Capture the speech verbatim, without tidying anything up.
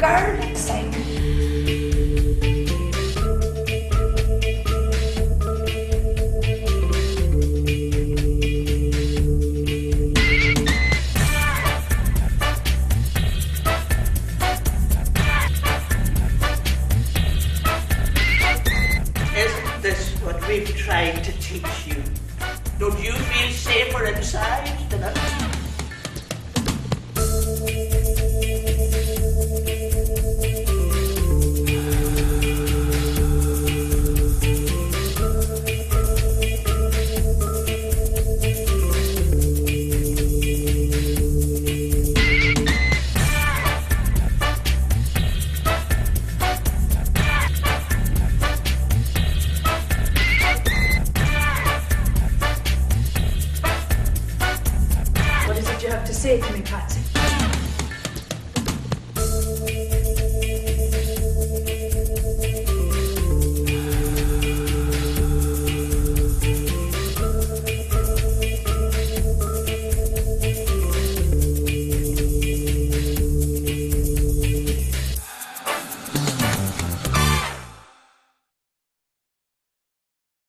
car next time. Isn't this what we've tried to teach you? Don't you feel safer inside than us? What is it you have to say to me, Patsy?